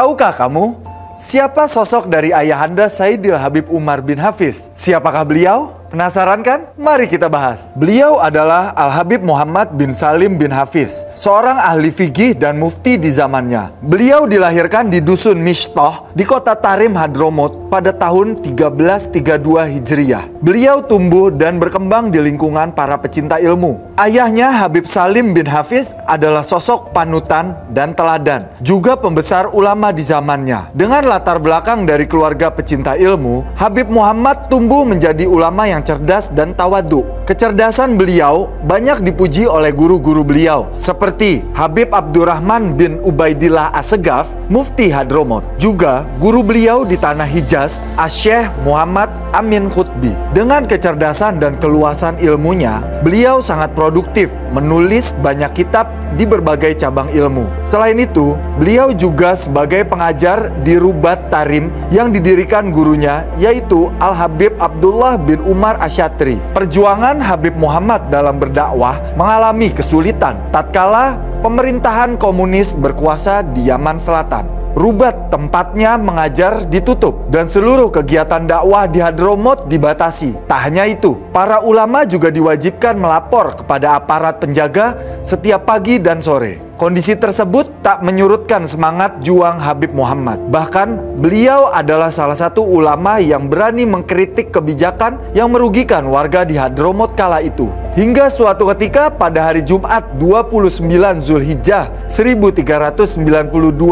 Tahukah kamu siapa sosok dari ayahanda Sayyidil Habib Umar bin Hafidz? Siapakah beliau? Penasaran kan? Mari kita bahas. Beliau adalah Al-Habib Muhammad bin Salim bin Hafidz, seorang ahli fikih dan mufti di zamannya. Beliau dilahirkan di dusun Mishtoh di kota Tarim Hadramaut pada tahun 1332 Hijriah. Beliau tumbuh dan berkembang di lingkungan para pecinta ilmu. Ayahnya Habib Salim bin Hafidz adalah sosok panutan dan teladan, juga pembesar ulama di zamannya. Dengan latar belakang dari keluarga pecinta ilmu, Habib Muhammad tumbuh menjadi ulama yang cerdas dan tawadhu. Kecerdasan beliau banyak dipuji oleh guru-guru beliau seperti Habib Abdurrahman bin Ubaidillah Assegaf, mufti Hadramaut. Juga guru beliau di tanah Hijaz, As-Syeikh Muhammad Amin Khutbi. Dengan kecerdasan dan keluasan ilmunya, beliau sangat produktif, menulis banyak kitab di berbagai cabang ilmu. Selain itu, beliau juga sebagai pengajar di Rubat Tarim yang didirikan gurunya yaitu Al-Habib Abdullah bin Umar Asyatri. Perjuangan Habib Muhammad dalam berdakwah mengalami kesulitan tatkala pemerintahan komunis berkuasa di Yaman Selatan. Rubat, tempatnya mengajar, ditutup dan seluruh kegiatan dakwah di Hadramaut dibatasi. Tak hanya itu, para ulama juga diwajibkan melapor kepada aparat penjaga setiap pagi dan sore. Kondisi tersebut tak menyurutkan semangat juang Habib Muhammad. Bahkan, beliau adalah salah satu ulama yang berani mengkritik kebijakan yang merugikan warga di Hadramaut kala itu. Hingga suatu ketika pada hari Jumat 29 Zulhijjah 1392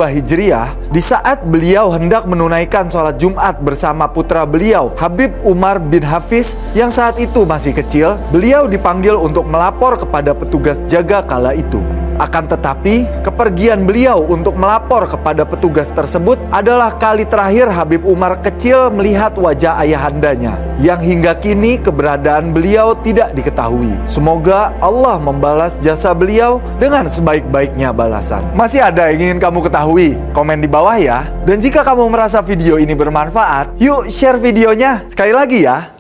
Hijriah, di saat beliau hendak menunaikan sholat Jumat bersama putra beliau, Habib Umar bin Hafidz yang saat itu masih kecil, beliau dipanggil untuk melapor kepada petugas jaga kala itu. Akan tetapi, kepergian beliau untuk melapor kepada petugas tersebut adalah kali terakhir Habib Umar kecil melihat wajah ayahandanya, yang hingga kini keberadaan beliau tidak diketahui. Semoga Allah membalas jasa beliau dengan sebaik-baiknya balasan. Masih ada yang ingin kamu ketahui? Komen di bawah ya. Dan jika kamu merasa video ini bermanfaat, yuk share videonya. Sekali lagi ya.